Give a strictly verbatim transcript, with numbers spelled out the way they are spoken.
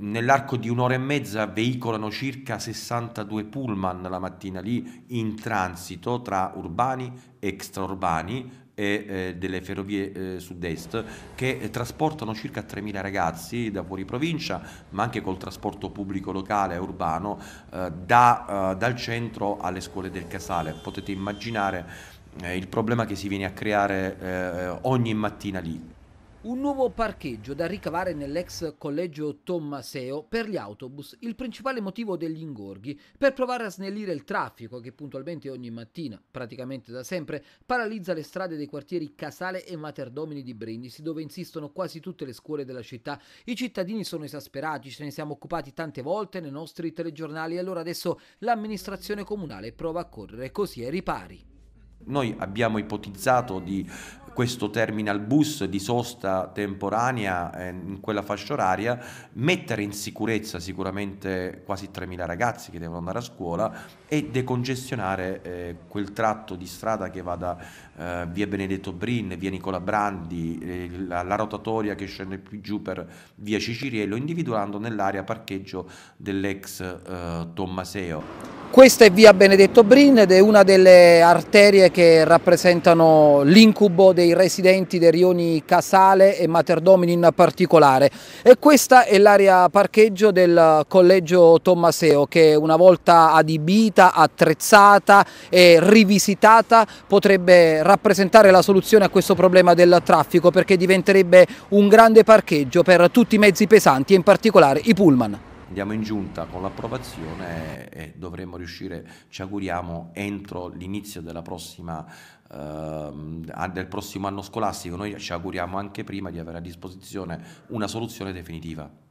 nell'arco di un'ora e mezza veicolano circa sessantadue pullman la mattina lì in transito tra urbani, extraurbani e eh, delle ferrovie eh, sud-est, che eh, trasportano circa tremila ragazzi da fuori provincia, ma anche col trasporto pubblico locale e urbano eh, da, eh, dal centro alle scuole del Casale. Potete immaginare eh, il problema che si viene a creare eh, ogni mattina lì. Un nuovo parcheggio da ricavare nell'ex collegio Tommaseo per gli autobus, il principale motivo degli ingorghi, per provare a snellire il traffico che puntualmente ogni mattina, praticamente da sempre, paralizza le strade dei quartieri Casale e Materdomini di Brindisi, dove insistono quasi tutte le scuole della città. I cittadini sono esasperati, ce ne siamo occupati tante volte nei nostri telegiornali e allora adesso l'amministrazione comunale prova a correre così ai ripari. Noi abbiamo ipotizzato di questo terminal bus di sosta temporanea in quella fascia oraria, mettere in sicurezza sicuramente quasi tremila ragazzi che devono andare a scuola e decongestionare eh, quel tratto di strada che va da eh, via Benedetto Brin, via Nicola Brandi, eh, la, la rotatoria che scende più giù per via Ciciriello, individuando nell'area parcheggio dell'ex eh, Tommaseo. Questa è via Benedetto Brin ed è una delle arterie che rappresentano l'incubo dei residenti dei rioni Casale e Materdomini in particolare, e questa è l'area parcheggio del collegio Tommaseo, che una volta adibita, attrezzata e rivisitata potrebbe rappresentare la soluzione a questo problema del traffico, perché diventerebbe un grande parcheggio per tutti i mezzi pesanti e in particolare i pullman. Andiamo in giunta con l'approvazione e dovremmo riuscire, ci auguriamo, entro l'inizio della prossima eh, del prossimo anno scolastico. Noi ci auguriamo anche prima di avere a disposizione una soluzione definitiva.